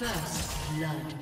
First blood.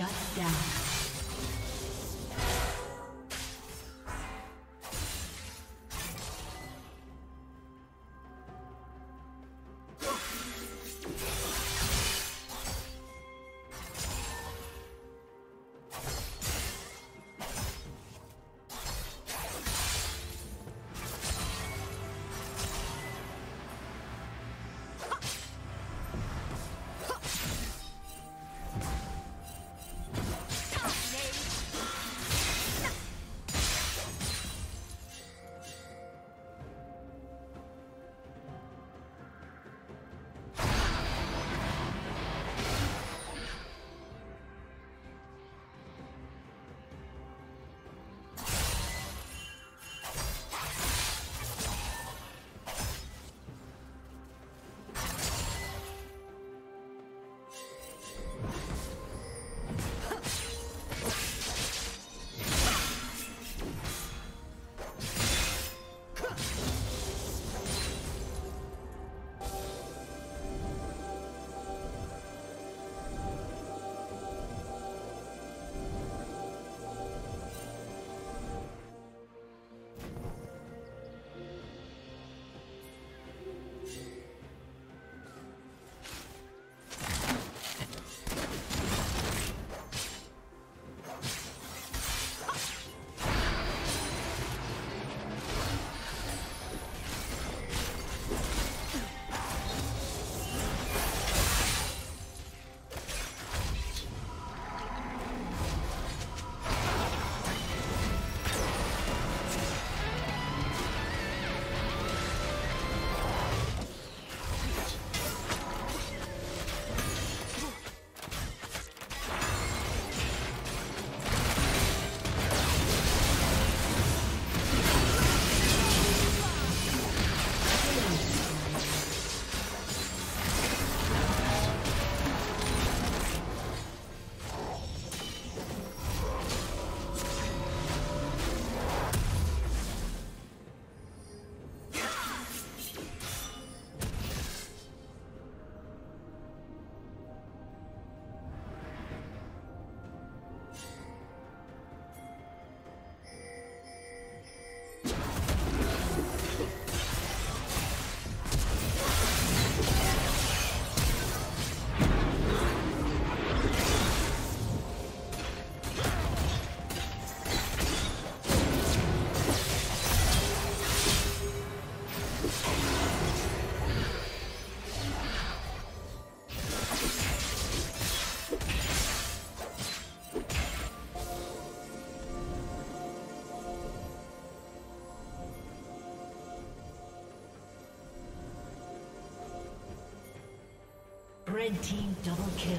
Shut down. Red team double kill.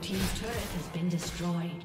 Team's turret has been destroyed.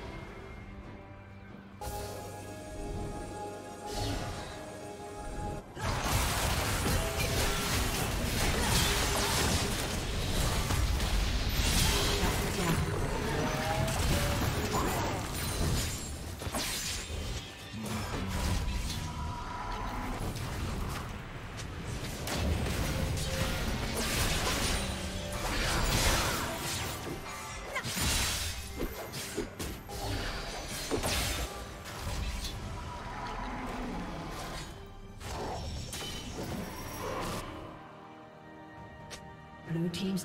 team's turret has been destroyed. Blue team's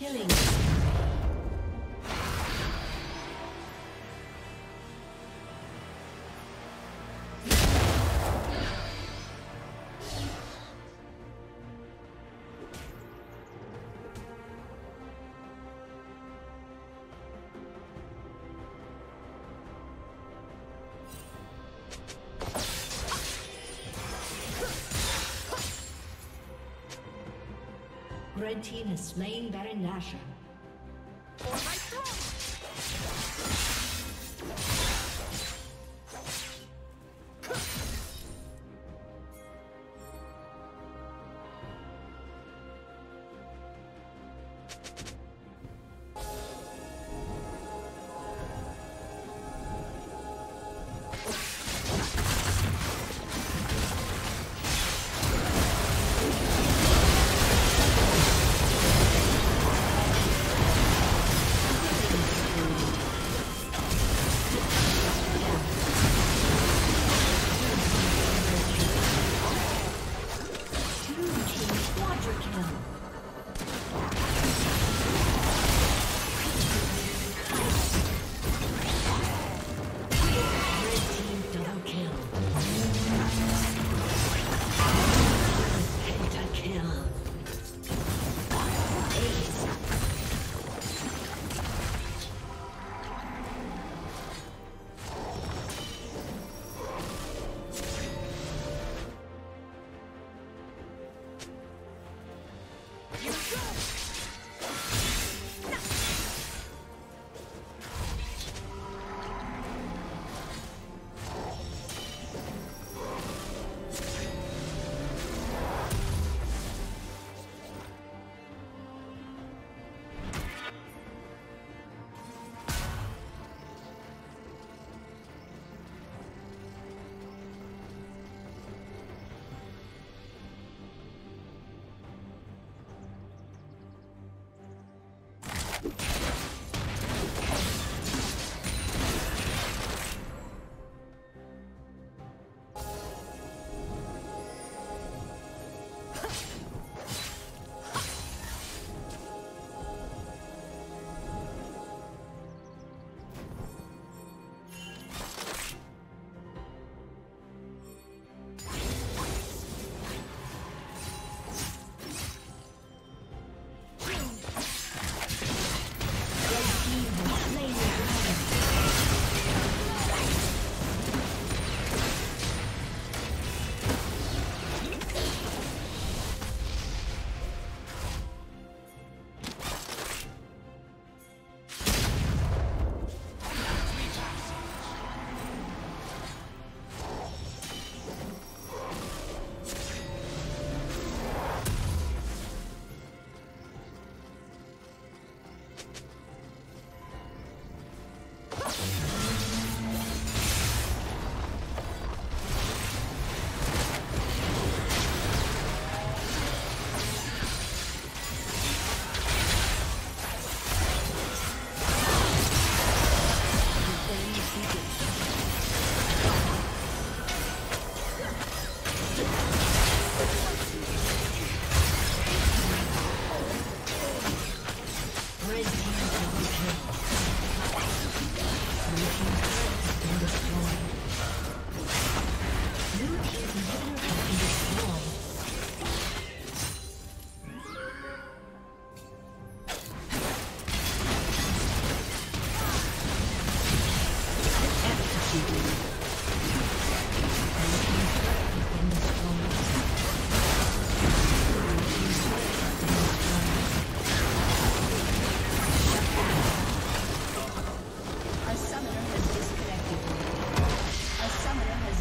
Killing. Red team has slain Baron Nashor.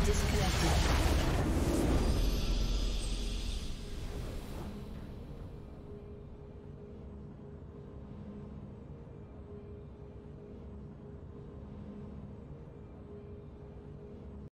Disconnected.